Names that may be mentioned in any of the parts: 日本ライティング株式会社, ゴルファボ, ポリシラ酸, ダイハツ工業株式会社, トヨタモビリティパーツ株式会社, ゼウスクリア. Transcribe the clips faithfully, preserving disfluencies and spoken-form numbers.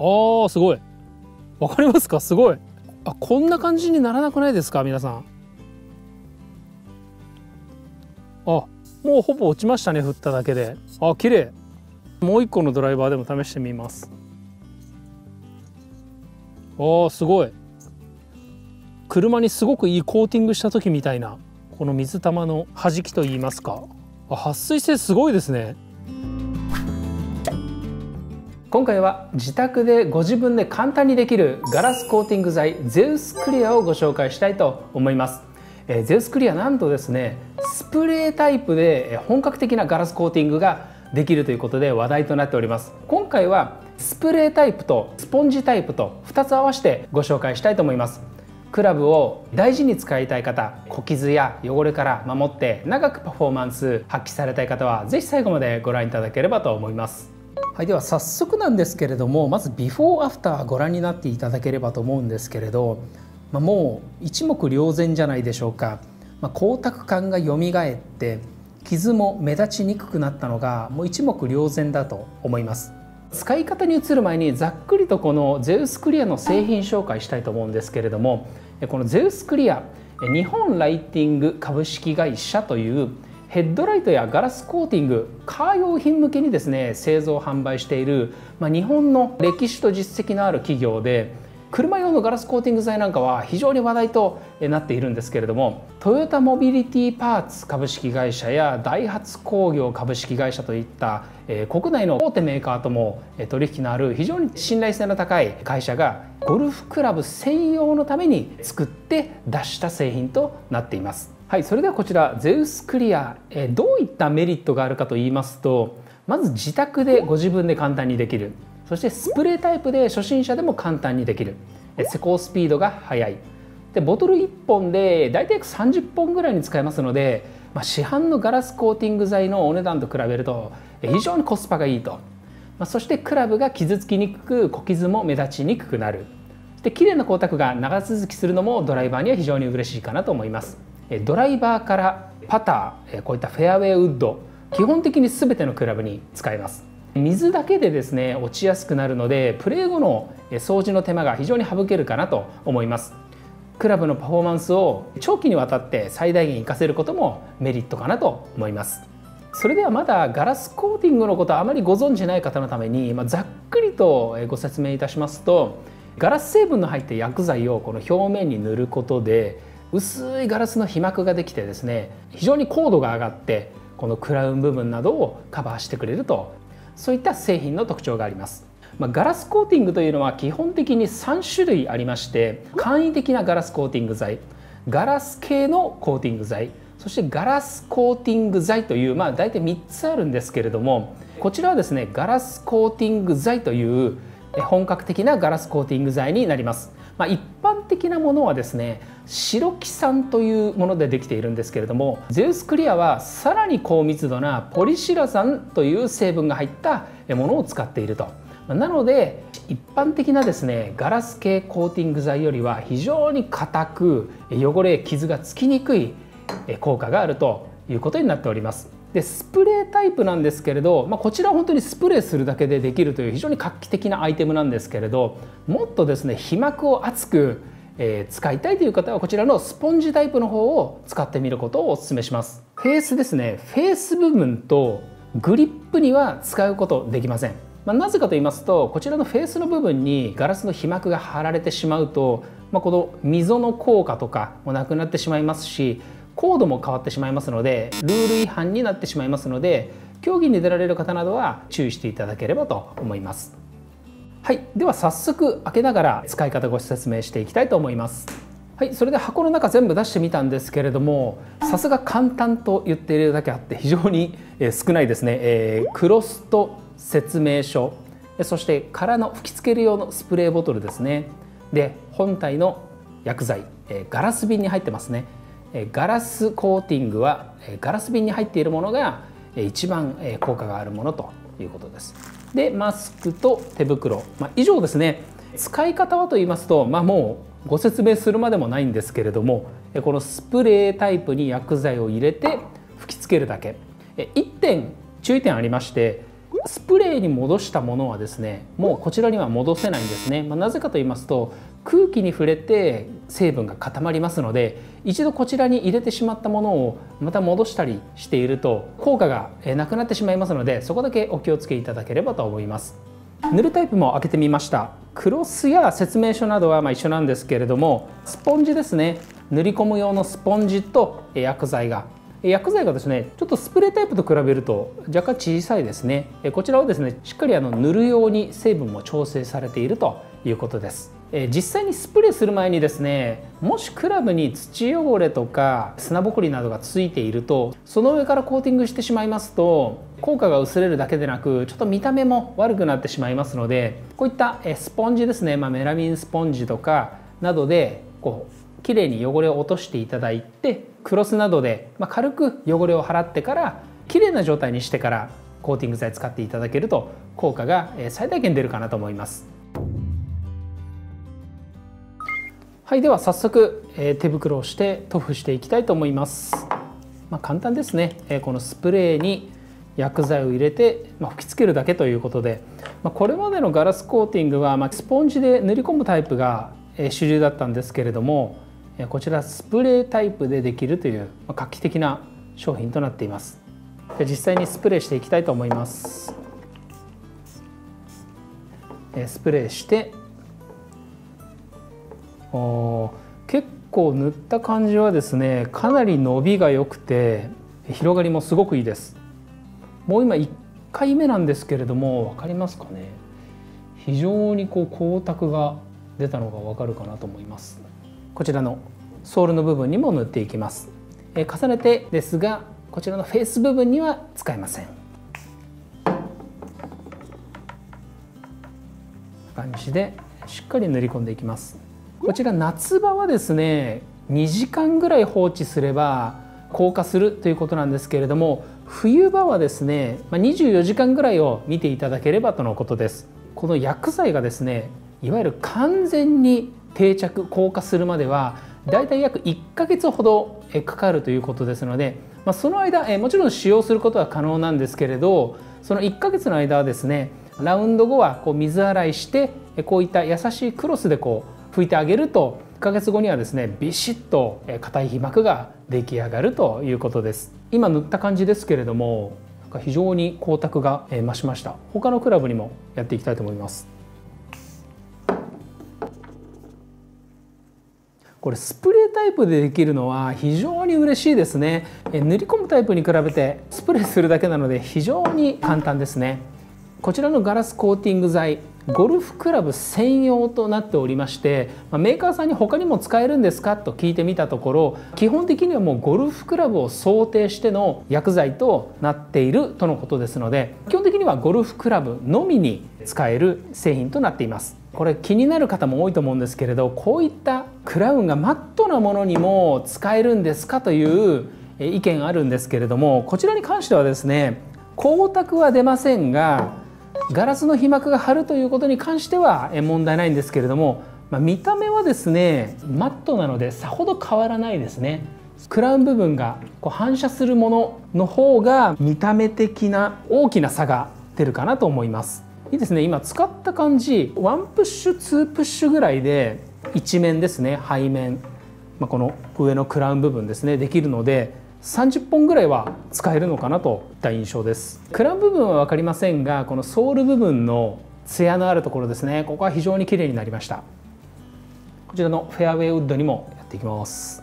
あー、すごい。わかりますか？すごい。あ、こんな感じにならなくないですか皆さん。あ、もうほぼ落ちましたね、振っただけで。あ、綺麗。もう一個のドライバーでも試してみます。あー、すごい。車にすごくいいコーティングした時みたいな、この水玉の弾きといいますか、あ、撥水性すごいですね。今回は自宅でご自分で簡単にできるガラスコーティング剤ゼウスクリアをご紹介したいと思います。えー、ゼウスクリア、なんとですね、スプレータイプで本格的なガラスコーティングができるということで話題となっております。今回はスプレータイプとスポンジタイプとふたつ合わせてご紹介したいと思います。クラブを大事に使いたい方、小傷や汚れから守って長くパフォーマンス発揮されたい方は是非最後までご覧いただければと思います。はい、では早速なんですけれども、まずビフォーアフターご覧になっていただければと思うんですけれど、まあ、もう一目瞭然じゃないでしょうか。まあ、光沢感がよみがえって傷も目立ちにくくなったのがもう一目瞭然だと思います。使い方に移る前にざっくりとこのゼウスクリアの製品紹介したいと思うんですけれども、このゼウスクリア、日本ライティング株式会社というヘッドライトやガラスコーティング、カー用品向けにですね製造販売している、まあ、日本の歴史と実績のある企業で、車用のガラスコーティング剤なんかは非常に話題となっているんですけれども、トヨタモビリティパーツ株式会社やダイハツ工業株式会社といった国内の大手メーカーとも取引のある非常に信頼性の高い会社がゴルフクラブ専用のために作って出した製品となっています。はい、それではこちらゼウスクリア、どういったメリットがあるかと言いますと、まず自宅でご自分で簡単にできる。そしてスプレータイプで初心者でも簡単にできる。施工スピードが速い。でボトルいっぽんで大体さんじゅっぽんぐらいに使えますので、まあ、市販のガラスコーティング剤のお値段と比べると非常にコスパがいいと、まあ、そしてクラブが傷つきにくく、小傷も目立ちにくくなる。で綺麗な光沢が長続きするのもドライバーには非常に嬉しいかなと思います。ドライバーからパター、こういったフェアウェイウッド、基本的に全てのクラブに使えます。水だけでですね落ちやすくなるので、プレー後の掃除の手間が非常に省けるかなと思います。クラブのパフォーマンスを長期にわたって最大限活かせることもメリットかなと思います。それではまだガラスコーティングのことはあまりご存じない方のために、まあ、ざっくりとご説明いたしますと、ガラス成分の入った薬剤をこの表面に塗ることで薄いガラスの被膜ができてですね、非常に硬度が上がってこのクラウン部分などをカバーしてくれると、そういった製品の特徴があります。まあ、ガラスコーティングというのは基本的にさんしゅるいありまして、簡易的なガラスコーティング剤、ガラス系のコーティング剤、そしてガラスコーティング剤という、まあ、大体みっつあるんですけれども、こちらはですねガラスコーティング剤という本格的なガラスコーティング剤になります。まあ、一般的なものはですね白木酸というものでできているんですけれども、ゼウスクリアはさらに高密度なポリシラ酸という成分が入ったものを使っていると。なので一般的なですねガラス系コーティング剤よりは非常に硬く、汚れ傷がつきにくい効果があるということになっております。でスプレータイプなんですけれど、まあ、こちらは本当にスプレーするだけでできるという非常に画期的なアイテムなんですけれど、もっとですね被膜を厚く、えー、使いたいという方はこちらのスポンジタイプの方を使ってみることをお勧めします。フェースですね、フェース部分とグリップには使うことできません。まあ、なぜかと言いますと、こちらのフェースの部分にガラスの被膜が張られてしまうと、まあ、この溝の効果とかもなくなってしまいますし、高度も変わってしまいますので、ルール違反になってしまいますので、競技に出られる方などは注意していただければと思います。はい、では早速開けながら使い方ご説明していきたいと思います。はい、それで箱の中全部出してみたんですけれども、さすが簡単と言っているだけあって非常に少ないですね。えー、クロスと説明書、そして空の吹き付ける用のスプレーボトルですね。で本体の薬剤、ガラス瓶に入ってますね。ガラスコーティングはガラス瓶に入っているものが一番効果があるものということです。でマスクと手袋、まあ、以上ですね。使い方はと言いますと、まあ、もうご説明するまでもないんですけれども、このスプレータイプに薬剤を入れて吹きつけるだけ。いってん注意点ありまして、スプレーに戻したものはですね、もうこちらには戻せないんですね。まあ、なぜかと言いますと、空気に触れて成分が固まりますので、一度こちらに入れてしまったものをまた戻したりしていると効果がなくなってしまいますので、そこだけお気をつけいただければと思います。塗るタイプも開けてみました。クロスや説明書などはまあ一緒なんですけれども、スポンジですね、塗り込む用のスポンジと薬剤が薬剤がですね、ちょっとスプレータイプと比べると若干小さいですね。こちらはですね、しっかりあの塗る用に成分も調整されているということです。実際にスプレーする前にですね、もしクラブに土汚れとか砂ぼこりなどがついていると、その上からコーティングしてしまいますと効果が薄れるだけでなく、ちょっと見た目も悪くなってしまいますので、こういったスポンジですね、まあ、メラミンスポンジとかなどでこうきれいに汚れを落としていただいて、クロスなどで軽く汚れを払ってからきれいな状態にしてからコーティング剤使っていただけると効果が最大限出るかなと思います。はい、では早速手袋をして塗布していきたいと思います。まあ、簡単ですね。このスプレーに薬剤を入れて吹きつけるだけということで、これまでのガラスコーティングはスポンジで塗り込むタイプが主流だったんですけれども、こちらスプレータイプでできるという画期的な商品となっています。で、実際にスプレーしていきたいと思います。スプレーして、お結構塗った感じはですね、かなり伸びが良くて広がりもすごくいいです。もう今いっかいめなんですけれども、分かりますかね、非常にこう光沢が出たのが分かるかなと思います。こちらのソールの部分にも塗っていきます。え重ねてですが、こちらのフェース部分には使いません。こんな感じでしっかり塗り込んでいきます。こちら夏場はですね、にじかんぐらい放置すれば硬化するということなんですけれども、冬場はですねにじゅうよじかんぐらいを見ていただければとのことです。この薬剤がですね、いわゆる完全に定着硬化するまではだいたい約いっかげつほどかかるということですので、まあ、その間もちろん使用することは可能なんですけれど、そのいっかげつの間はですね、ラウンド後はこう水洗いして、こういった優しいクロスでこう拭いてあげるといっかげつごにはですね、ビシッと硬い皮膜が出来上がるということです。今塗った感じですけれども、なんか非常に光沢が増しました。他のクラブにもやっていきたいと思います。これスプレータイプでできるのは非常に嬉しいですね。塗り込むタイプに比べてスプレーするだけなので非常に簡単ですね。こちらのガラスコーティング剤、ゴルフクラブ専用となっておりまして、メーカーさんに他にも使えるんですかと聞いてみたところ、基本的にはもうゴルフクラブを想定しての薬剤となっているとのことですので、基本的にはゴルフクラブのみに使える製品となっています。これ気になる方も多いと思うんですけれど、こういったクラウンがマットなものにも使えるんですかという意見あるんですけれども、こちらに関してはですね、光沢は出ませんが、ガラスの皮膜が張るということに関しては問題ないんですけれども、まあ、見た目はですねマットなのでさほど変わらないですね。クラウン部分がこう反射するものの方が見た目的な大きな差が出るかなと思います。いいですね、今使った感じ、ワンプッシュツープッシュぐらいで一面ですね、背面、まあ、この上のクラウン部分ですねできるので、さんじゅっぽんぐらいは使えるのかなといった印象です。クラウン部分は分かりませんが、このソール部分のツヤのあるところですね、ここは非常に綺麗になりました。こちらのフェアウェイウッドにもやっていきます。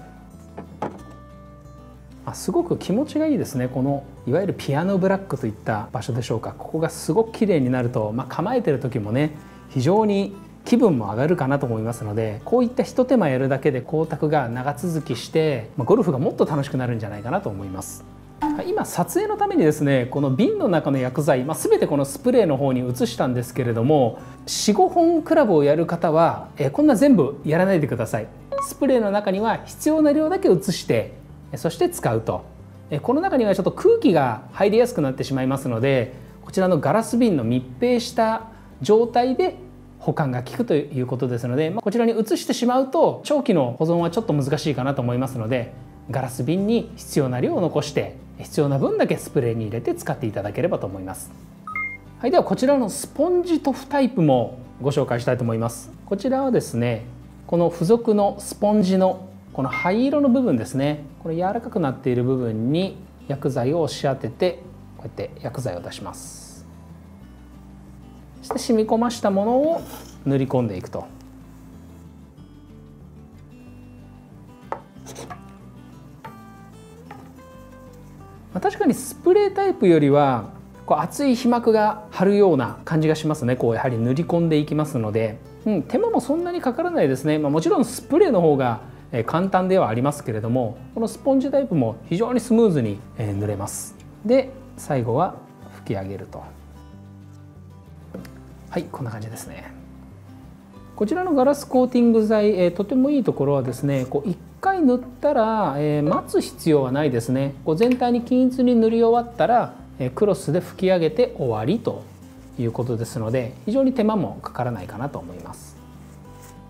あ、すごく気持ちがいいですね。このいわゆるピアノブラックといった場所でしょうか、ここがすごく綺麗になると、まあ、構えてる時もね非常に気分も上がるかなと思いますので、こういったひと手間やるだけで光沢が長続きして、まあ、ゴルフがもっと楽しくなるんじゃないかなと思います。今撮影のためにですね、この瓶の中の薬剤、まあ、全てこのスプレーの方に移したんですけれども、よん、ごほんクラブをやる方はえこんな全部やらないでください。スプレーの中には必要な量だけ移してそして使うと、この中にはちょっと空気が入りやすくなってしまいますので、こちらのガラス瓶の密閉した状態で保管が効くということですので、こちらに移してしまうと長期の保存はちょっと難しいかなと思いますので、ガラス瓶に必要な量を残して必要な分だけスプレーに入れて使っていただければと思います。はい、ではこちらのスポンジ塗布タイプもご紹介したいと思います。こちらはですね、この付属のスポンジのこの灰色の部分ですね、これ柔らかくなっている部分に薬剤を押し当てて、こうやって薬剤を出します。そして染み込ましたものを塗り込んでいくと。確かにスプレータイプよりはこう厚い皮膜が張るような感じがしますね。こうやはり塗り込んでいきますので、うん、手間もそんなにかからないですね。まあ、もちろんスプレーの方が簡単ではありますけれども、このスポンジタイプも非常にスムーズに塗れます。で最後は拭き上げると。はい、こんな感じですね。こちらのガラスコーティング剤、とてもいいところはですね、こういっかい塗ったら待つ必要はないですね。こう全体に均一に塗り終わったらクロスで拭き上げて終わりということですので、非常に手間もかからないかなと思います。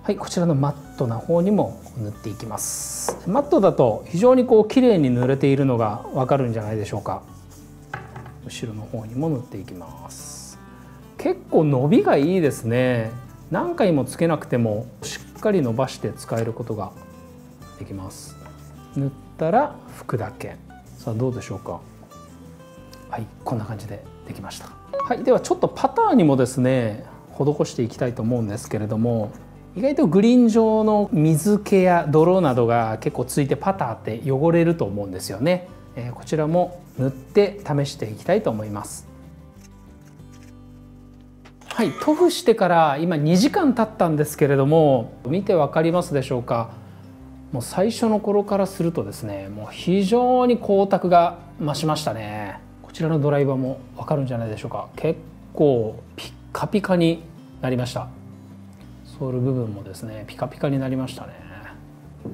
はい、こちらのマットな方にも塗っていきます。マットだと非常にこう綺麗に塗れているのが分かるんじゃないでしょうか。後ろの方にも塗っていきます。結構伸びがいいですね。何回もつけなくてもしっかり伸ばして使えることができます。塗ったら拭くだけ。さあどうでしょうか。はい、こんな感じでできました。はい、ではちょっとパターンにもですね施していきたいと思うんですけれども、意外とグリーン上の水気や泥などが結構ついてパターって汚れると思うんですよね。えー、こちらも塗って試していきたいと思います。はい、塗布してから今にじかん経ったんですけれども、見て分かりますでしょうか。もう最初の頃からするとですね、もう非常に光沢が増しましたね。こちらのドライバーも分かるんじゃないでしょうか。結構ピッカピカになりました。ソール部分もですねピカピカになりましたね。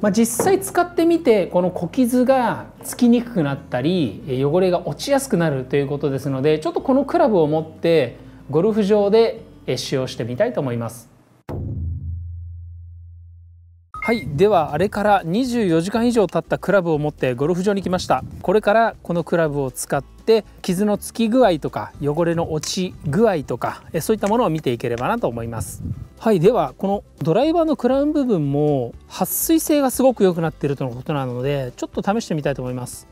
まあ、実際使ってみてこの小傷がつきにくくなったり汚れが落ちやすくなるということですので、ちょっとこのクラブを持ってゴルフ場で使用してみたいと思います。はい、ではあれからにじゅうよじかん以上経ったクラブを持ってゴルフ場に来ました。これからこのクラブを使って傷のつき具合とか汚れの落ち具合とか、そういったものを見ていければなと思います。はい、ではこのドライバーのクラウン部分も撥水性がすごく良くなっているとのことなので、ちょっと試してみたいと思います。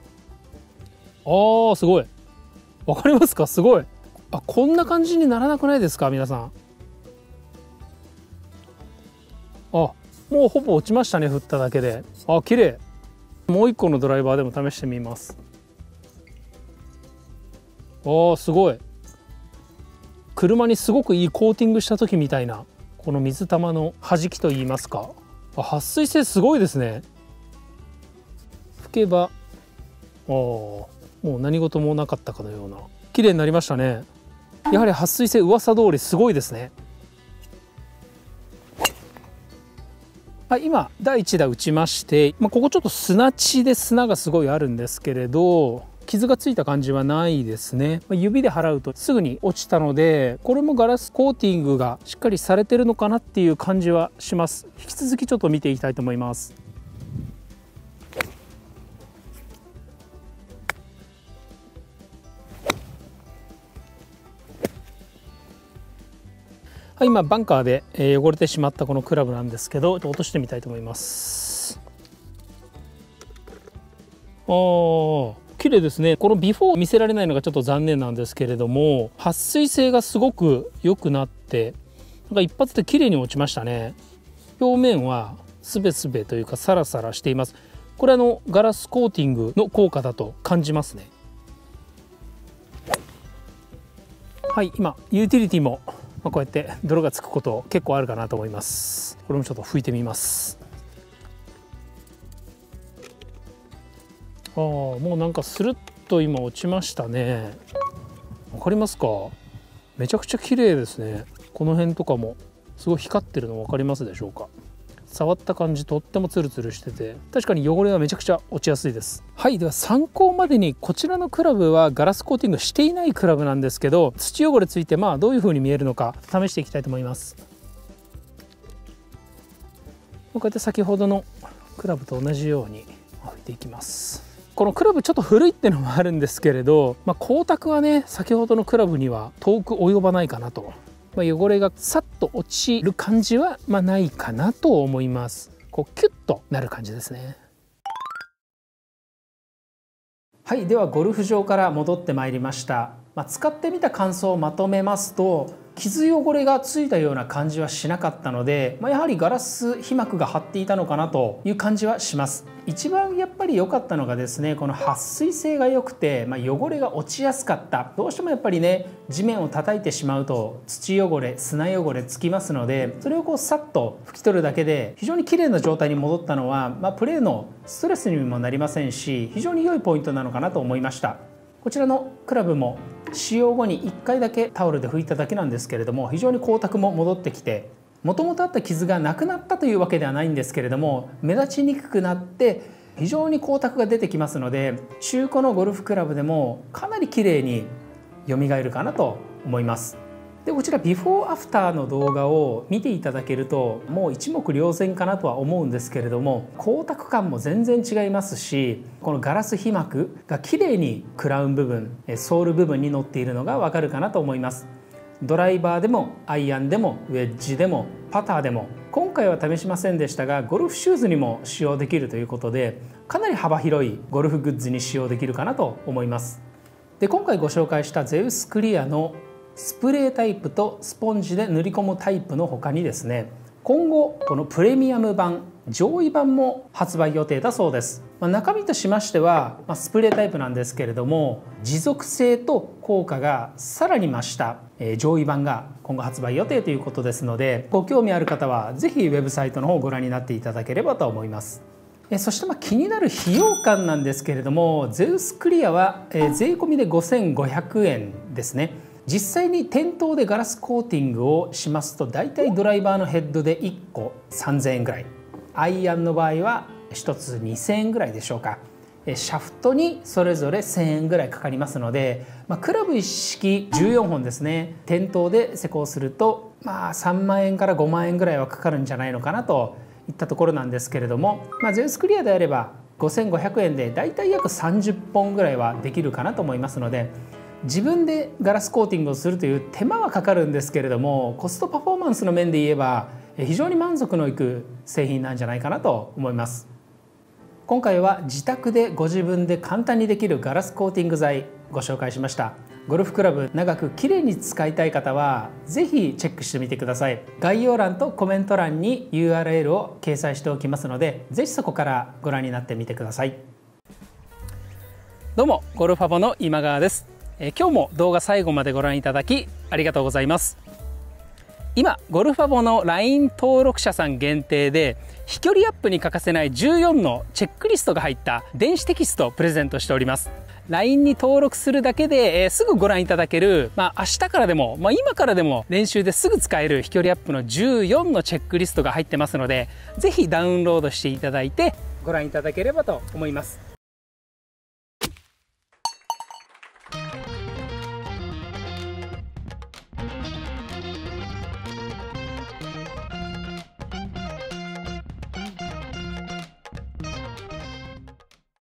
あー、すごい。わかりますか。すごい。あ、こんな感じにならなくないですか皆さん。あ、もうほぼ落ちましたね、振っただけで。あ、綺麗。もう一個のドライバーでも試してみます。あ、すごい。車にすごくいいコーティングした時みたいな、この水玉の弾きといいますか。あ、撥水性すごいですね。拭けば、あ、もう何事もなかったかのような綺麗になりましたね。やはり撥水性噂通りすごいですね。はい、今だいいちだ打ちまして、まあ、ここちょっと砂地で砂がすごいあるんですけれど、傷がついた感じはないですね。まあ、指で払うとすぐに落ちたので、これもガラスコーティングがしっかりされてるのかなっていう感じはします。引き続きちょっと見ていきたいと思います。はい、今バンカーで汚れてしまったこのクラブなんですけど、落としてみたいと思います。あー、綺麗ですね。このビフォー見せられないのがちょっと残念なんですけれども、撥水性がすごく良くなって、なんか一発で綺麗に落ちましたね。表面はすべすべというかサラサラしています。これあのガラスコーティングの効果だと感じますね。はい、今ユーティリティもこうやって泥がつくこと結構あるかなと思います。これもちょっと拭いてみます。あ、もうなんかスルッと今落ちましたね。わかりますか。めちゃくちゃ綺麗ですね。この辺とかもすごい光ってるの分かりますでしょうか。触った感じとってもツルツルしてて、確かに汚れはめちゃくちゃ落ちやすいです。はい、では参考までにこちらのクラブはガラスコーティングしていないクラブなんですけど、土汚れついてまあどういう風に見えるのか試していきたいと思います。こうやって先ほどのクラブと同じように拭いていきます。このクラブちょっと古いっていうのもあるんですけれど、まあ、光沢はね先ほどのクラブには遠く及ばないかなと、まあ、汚れがさっと落ちる感じはまあないかなと思います。こうキュッとなる感じですね。はい、ではゴルフ場から戻ってまいりました。まあ、使ってみた感想をまとめますと、傷汚れがついたような感じはしなかったので、まあ、やはりガラス被膜が張っていたのかなという感じはします。一番やっぱり良かったのがですね、この撥水性が良くて、まあ、汚れが落ちやすかった。どうしてもやっぱりね地面を叩いてしまうと土汚れ砂汚れつきますので、それをこうさっと拭き取るだけで非常に綺麗な状態に戻ったのは、まあ、プレーのストレスにもなりませんし、非常に良いポイントなのかなと思いました。こちらのクラブも使用後にいっかいだけタオルで拭いただけなんですけれども、非常に光沢も戻ってきて、もともとあった傷がなくなったというわけではないんですけれども、目立ちにくくなって非常に光沢が出てきますので、中古のゴルフクラブでもかなり綺麗に蘇るかなと思います。でこちらビフォーアフターの動画を見ていただけるともう一目瞭然かなとは思うんですけれども、光沢感も全然違いますし、このガラス被膜が綺麗にクラウン部分ソール部分に乗っているのがわかるかなと思います。ドライバーでもアイアンでもウェッジでもパターでも、今回は試しませんでしたがゴルフシューズにも使用できるということで、かなり幅広いゴルフグッズに使用できるかなと思います。で今回ご紹介したゼウスクリアのスプレータイプとスポンジで塗り込むタイプの他にですね、今後このプレミアム版上位版も発売予定だそうです。まあ、中身としましては、まあ、スプレータイプなんですけれども、持続性と効果がさらに増した、えー、上位版が今後発売予定ということですので、ご興味ある方は是非ウェブサイトの方をご覧になっていただければと思います。そしてまあ気になる費用感なんですけれども、ゼウスクリアは税込みでごせんごひゃくえんですね。実際に店頭でガラスコーティングをしますと、だいたいドライバーのヘッドでいっこさんぜんえんぐらい、アイアンの場合はひとつにせんえんぐらいでしょうか。シャフトにそれぞれせんえんぐらいかかりますので、まあ、クラブ一式じゅうよんほんですね、店頭で施工するとまあさんまんえんからごまんえんぐらいはかかるんじゃないのかなといったところなんですけれども、まあ、ゼウスクリアであればごせんごひゃくえんでだいたい約さんじゅっぽんぐらいはできるかなと思いますので、自分でガラスコーティングをするという手間はかかるんですけれども、コストパフォーマンスの面で言えば非常に満足のいく製品なんじゃないかなと思います。今回は自宅でご自分で簡単にできるガラスコーティング剤ご紹介しました。ゴルフクラブ長くきれいに使いたい方は是非チェックしてみてください。概要欄とコメント欄に ユーアールエル を掲載しておきますので、是非そこからご覧になってみてください。どうもゴルファボの今川です。今日も動画最後までご覧いただきありがとうございます。今ゴルファボの ライン 登録者さん限定で飛距離アップに欠かせないじゅうよんのチェックリストが入った電子テキストをプレゼントしております。 ライン に登録するだけで、えー、すぐご覧いただける、まあ、明日からでも、まあ、今からでも練習ですぐ使える飛距離アップのじゅうよんのチェックリストが入ってますので、是非ダウンロードしていただいてご覧いただければと思います。